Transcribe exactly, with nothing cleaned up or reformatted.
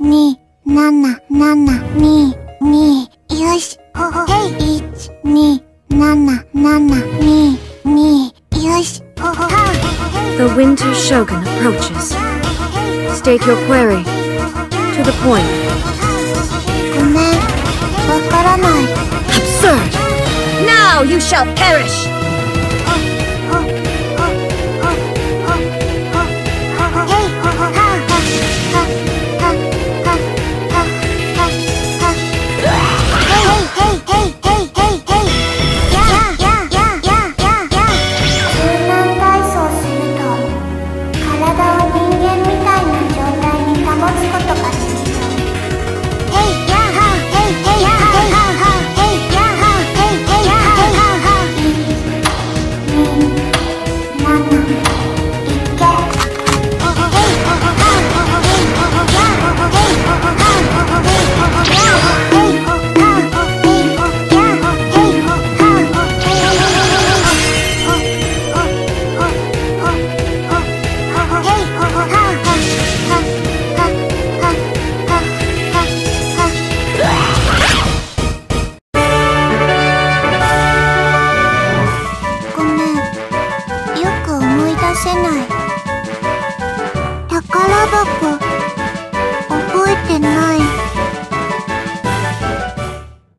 にななななにによしほほへい一にななななにによしほほは The Winter Shogun approaches. State your query to the point. ごめん、わからない Absurd! Now you shall perish! Takara Bako